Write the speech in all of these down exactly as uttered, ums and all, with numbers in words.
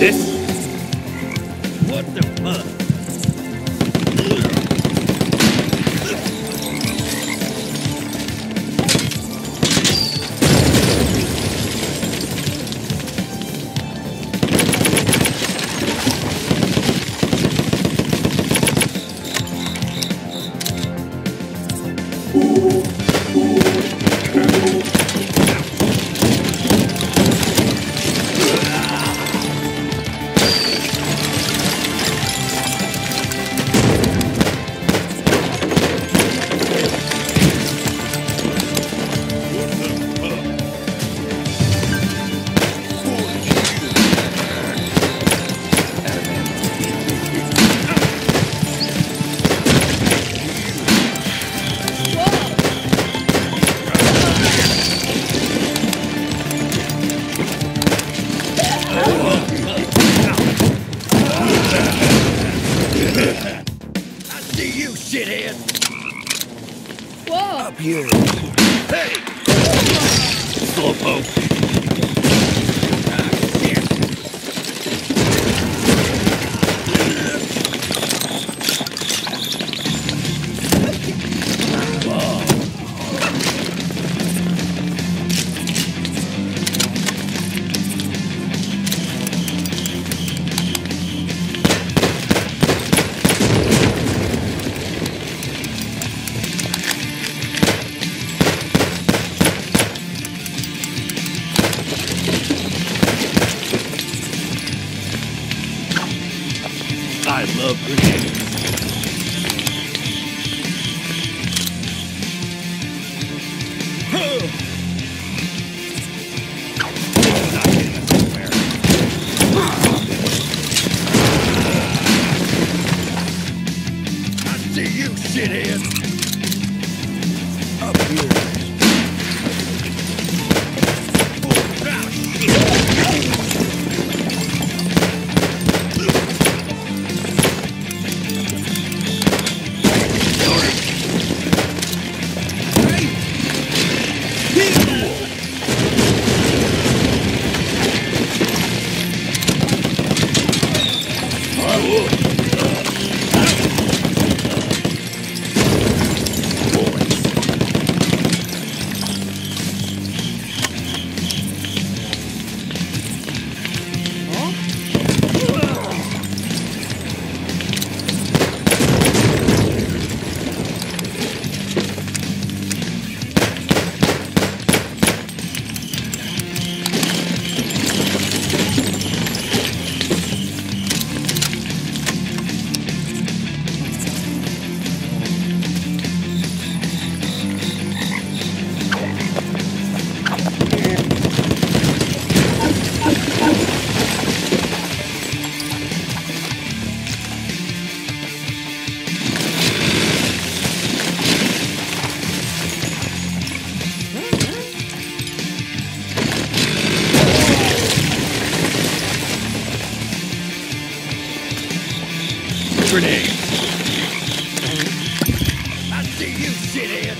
This? What the fuck? Here. Hey! Slowpoke! I love grenades. I see you, shithead. Up here. Grenade. I see you, shithead.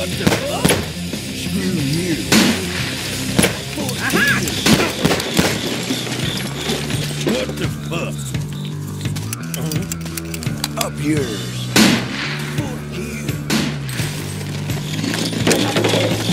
What the fuck? Screw you. Aha! What the fuck? Uh-huh. Up yours. Four bullets.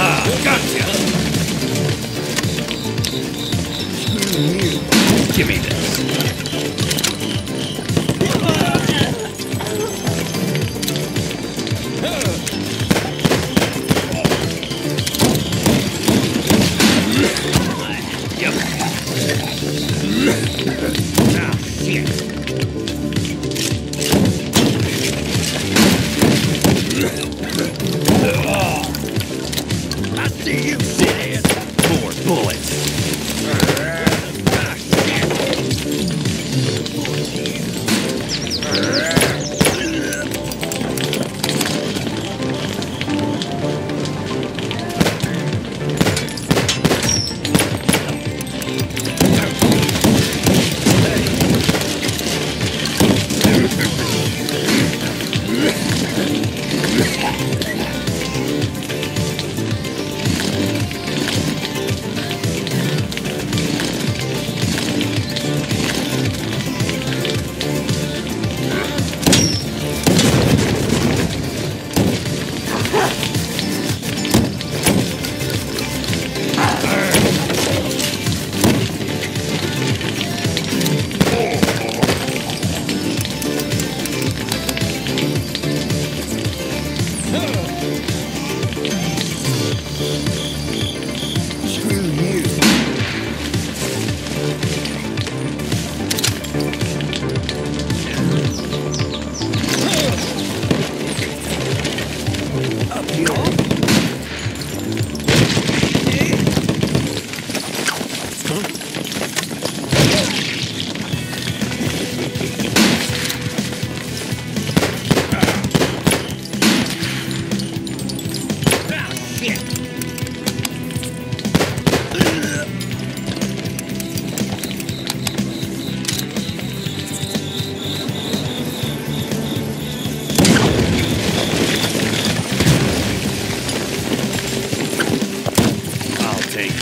Ah, shit.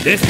This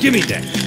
give me that.